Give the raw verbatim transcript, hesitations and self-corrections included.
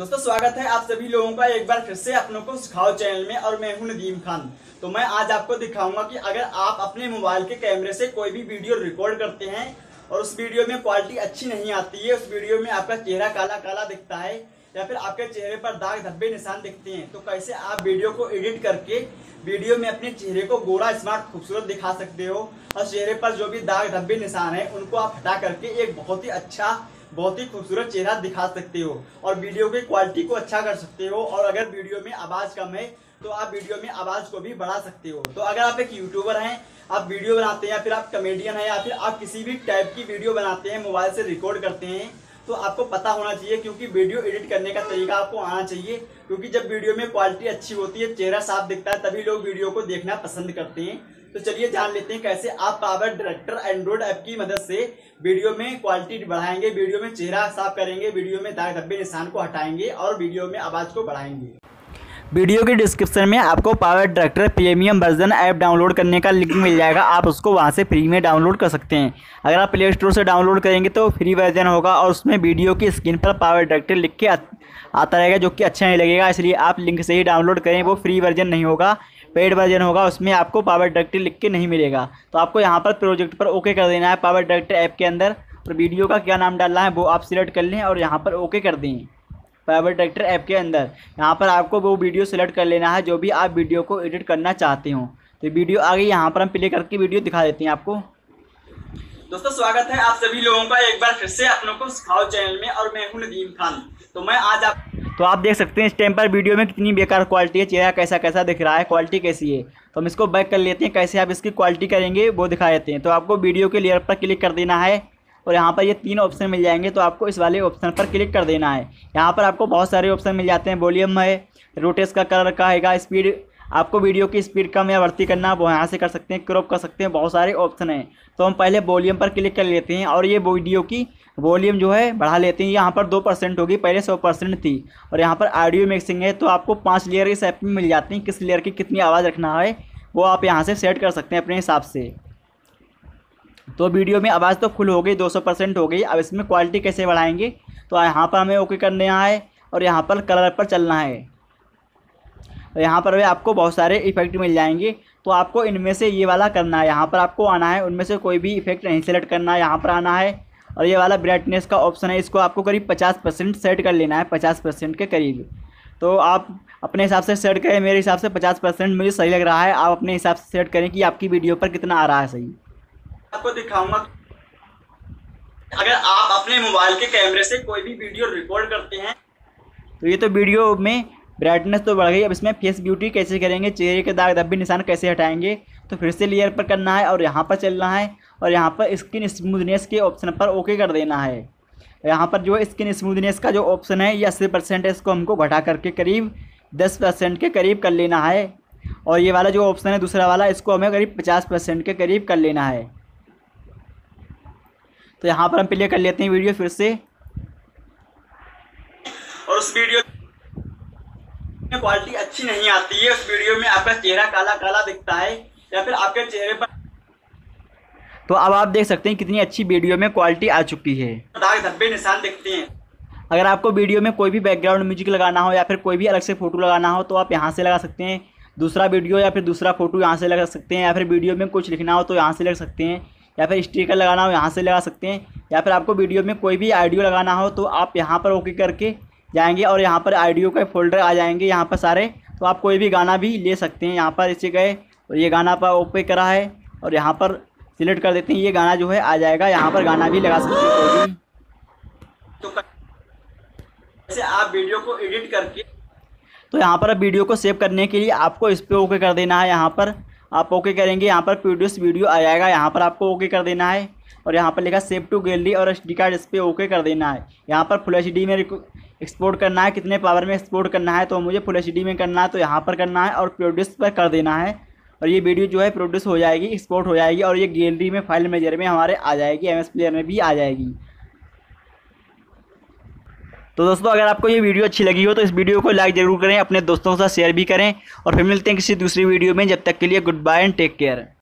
दोस्तों स्वागत है आप सभी लोगों का एक बार फिर से अपनों को सिखाओ चैनल में, और मैं हूं नदीम खान। तो मैं आज आपको दिखाऊंगा कि अगर आप अपने मोबाइल के कैमरे से कोई भी वीडियो रिकॉर्ड करते हैं और उस वीडियो में क्वालिटी अच्छी नहीं आती है, उस वीडियो में आपका चेहरा काला काला दिखता है या फिर आपके चेहरे पर दाग धब्बे निशान दिखते हैं, तो कैसे आप वीडियो को एडिट करके वीडियो में अपने चेहरे को गोरा स्मार्ट खूबसूरत दिखा सकते हो और चेहरे पर जो भी दाग धब्बे निशान है उनको आप हटा करके एक बहुत ही अच्छा बहुत ही खूबसूरत चेहरा दिखा सकते हो और वीडियो की क्वालिटी को अच्छा कर सकते हो। और अगर वीडियो में आवाज़ कम है तो आप वीडियो में आवाज़ को भी बढ़ा सकते हो। तो अगर आप एक यूट्यूबर हैं, आप वीडियो बनाते हैं या फिर आप कॉमेडियन हैं या फिर आप किसी भी टाइप की वीडियो बनाते हैं, मोबाइल से रिकॉर्ड करते हैं, तो आपको पता होना चाहिए क्योंकि वीडियो एडिट करने का तरीका आपको आना चाहिए। क्योंकि जब वीडियो में क्वालिटी अच्छी होती है, चेहरा साफ दिखता है, तभी लोग वीडियो को देखना पसंद करते हैं। तो चलिए जान लेते हैं कैसे आप पावर डायरेक्टर एंड्रॉइड ऐप की मदद से वीडियो में क्वालिटी बढ़ाएंगे, वीडियो में चेहरा साफ करेंगे, वीडियो में दाग धब्बे निशान को हटाएंगे और वीडियो में आवाज़ को बढ़ाएंगे। वीडियो के डिस्क्रिप्शन में आपको power director premium version app download करने का लिंक मिल जाएगा, आप उसको वहां से फ्री में डाउनलोड कर सकते हैं। अगर आप प्ले स्टोर से डाउनलोड करेंगे तो फ्री वर्जन होगा और उसमें वीडियो की स्क्रीन पर पावर डायरेक्टर लिख के आता रहेगा, जो कि अच्छा नहीं लगेगा, इसलिए आप लिंक से ही डाउनलोड करें। वो फ्री वर्जन नहीं होगा, पेड वर्जन होगा, उसमें आपको पावर डायरेक्टर लिख के नहीं मिलेगा। तो आपको यहाँ पर प्रोजेक्ट पर ओके कर देना है पावर डायरेक्टर ऐप के अंदर, और वीडियो का क्या नाम डालना है वो आप सिलेक्ट कर लें और यहाँ पर ओके कर दें। पावर डायरेक्टर ऐप के अंदर यहाँ पर आपको वो वीडियो सेलेक्ट कर लेना है जो भी आप वीडियो को एडिट करना चाहते हो। तो वीडियो आगे यहाँ पर हम प्ले करके वीडियो दिखा देते हैं आपको। दोस्तों स्वागत है आप सभी लोगों का एक बार फिर से अपनों को सिखाओ चैनल में, और मैं हूँ नदीम खान। तो मैं आज आप तो आप देख सकते हैं इस टाइम पर वीडियो में कितनी बेकार क्वालिटी है, चेहरा कैसा कैसा दिख रहा है, क्वालिटी कैसी है। तो हम इसको बैक कर लेते हैं, कैसे आप इसकी क्वालिटी करेंगे वो दिखा देते हैं। तो आपको वीडियो के लेयर पर क्लिक कर देना है और यहाँ पर ये तीन ऑप्शन मिल जाएंगे, तो आपको इस वाले ऑप्शन पर क्लिक कर देना है। यहाँ पर आपको बहुत सारे ऑप्शन मिल जाते हैं, वॉल्यूम है, रोटेट का कलर का हैगा, स्पीड आपको वीडियो की स्पीड कम या बढ़ती करना वो यहाँ से कर सकते हैं, क्रॉप कर सकते हैं, बहुत सारे ऑप्शन हैं। तो हम पहले वॉल्यूम पर क्लिक कर लेते हैं और ये वीडियो की वॉल्यूम जो है बढ़ा लेते हैं। यहाँ पर दो परसेंट होगी, पहले सौ परसेंट थी। और यहाँ पर ऑडियो मिक्सिंग है, तो आपको पाँच लेयर इस ऐप में मिल जाती हैं, किस लेयर की कितनी आवाज़ रखना है वो आप यहाँ से सेट कर सकते हैं अपने हिसाब से। तो वीडियो में आवाज़ तो फुल हो गई, दो सौ परसेंट हो गई। अब इसमें क्वालिटी कैसे बढ़ाएंगे, तो यहाँ पर हमें ओके करने है और यहाँ पर कलर पर चलना है। और यहाँ पर भी आपको बहुत सारे इफ़ेक्ट मिल जाएंगे, तो आपको इनमें से ये वाला करना है। यहाँ पर आपको आना है, उनमें से कोई भी इफ़ेक्ट नहीं सेलेक्ट करना है, यहाँ पर आना है और ये वाला ब्राइटनेस का ऑप्शन है, इसको आपको करीब पचास परसेंट सेट कर लेना है, पचास परसेंट के करीब। तो आप अपने हिसाब से सेट करें, मेरे हिसाब से पचास परसेंट मुझे सही लग रहा है। आप अपने हिसाब से सेट करें कि आपकी वीडियो पर कितना आ रहा है सही। आपको दिखाऊंगा अगर आप अपने मोबाइल के कैमरे से कोई भी वीडियो रिकॉर्ड करते हैं। तो ये तो वीडियो में ब्राइटनेस तो बढ़ गई, अब इसमें फेस ब्यूटी कैसे करेंगे, चेहरे के दाग धब्बे निशान कैसे हटाएंगे। तो फिर से लेयर पर करना है और यहाँ पर चलना है और यहाँ पर स्किन स्मूथनेस के ऑप्शन पर ओके कर देना है। यहाँ पर जो स्किन स्मूथनेस का जो ऑप्शन है ये अस्सी परसेंट है, इसको हमको घटा करके करीब दस परसेंट के करीब कर लेना है। और ये वाला जो ऑप्शन है दूसरा वाला, इसको हमें करीब पचास परसेंट के करीब कर लेना है। तो यहाँ पर हम प्ले कर लेते हैं वीडियो फिर से, और उस वीडियो में क्वालिटी अच्छी नहीं आती है, उस वीडियो में आपका चेहरा काला काला दिखता है या फिर आपके चेहरे पर। तो अब आप देख सकते हैं कितनी अच्छी वीडियो में क्वालिटी आ चुकी है, दाग धब्बे निशान दिखते हैं। अगर आपको वीडियो में कोई भी बैकग्राउंड म्यूजिक लगाना हो या फिर कोई भी अलग से फ़ोटो लगाना हो तो आप यहाँ से लगा सकते हैं, दूसरा वीडियो या फिर दूसरा फोटो यहाँ से लगा सकते हैं, या फिर वीडियो में कुछ लिखना हो तो यहाँ से लग सकते हैं, या फिर स्टिकर लगाना हो यहाँ से लगा सकते हैं, या फिर आपको वीडियो में कोई भी ऑडियो लगाना हो तो आप यहाँ पर ओके करके जाएंगे और यहाँ पर ऑडियो का फोल्डर आ जाएंगे यहाँ पर सारे। तो आप कोई भी गाना भी ले सकते हैं, यहाँ पर इसे गए और ये गाना पर ओके करा है और यहाँ पर सिलेक्ट कर देते हैं, ये गाना जो है आ जाएगा, यहाँ पर गाना भी लगा सकते हैं। तो जैसे आप वीडियो को एडिट करके, तो यहाँ पर वीडियो को सेव करने के लिए आपको इस पर ओके कर देना है। यहाँ पर आप ओके करेंगे, यहाँ पर प्रीवियस वीडियो आ जाएगा, यहाँ पर आपको ओके कर देना है और यहाँ पर लिखा सेव टू गैलरी और एसडी कार्ड, इस पर ओके कर देना है। यहाँ पर फुल एचडी में एक्सपोर्ट करना है, कितने पावर में एक्सपोर्ट करना है, तो मुझे फुल एचडी में करना है तो यहाँ पर करना है और प्रोड्यूस पर कर देना है। और ये वीडियो जो है प्रोड्यूस हो जाएगी, एक्सपोर्ट हो जाएगी और ये गैलरी में फाइल मैनेजर में हमारे आ जाएगी, एम एस प्लेयर में भी आ जाएगी। तो दोस्तों अगर आपको ये वीडियो अच्छी लगी हो तो इस वीडियो को लाइक जरूर करें, अपने दोस्तों के साथ शेयर भी करें, और फिर मिलते हैं किसी दूसरी वीडियो में। जब तक के लिए goodbye and take care.